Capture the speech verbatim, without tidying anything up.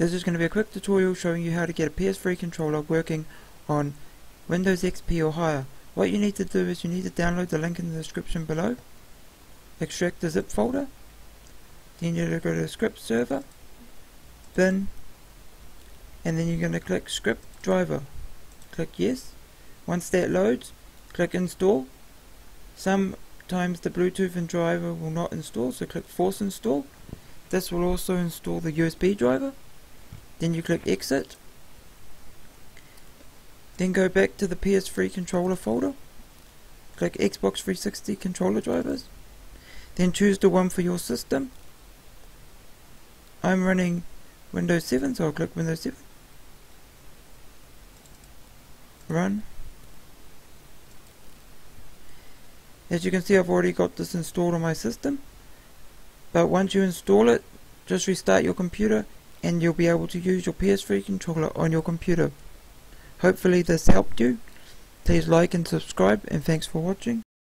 This is going to be a quick tutorial showing you how to get a P S three controller working on Windows X P or higher. What you need to do is you need to download the link in the description below, extract the zip folder, then you're going to go to script server, bin, and then you're going to click script driver. Click yes. Once that loads, click install. Sometimes the Bluetooth and driver will not install, so click force install. This will also install the U S B driver. Then you click exit. Then go back to the P S three controller folder. Click Xbox three sixty controller drivers. Then choose the one for your system. I'm running Windows seven, so I'll click Windows seven. Run. As you can see, I've already got this installed on my system, but once you install it, just restart your computer and you'll be able to use your P S three controller on your computer. Hopefully this helped you. Please like and subscribe, and thanks for watching.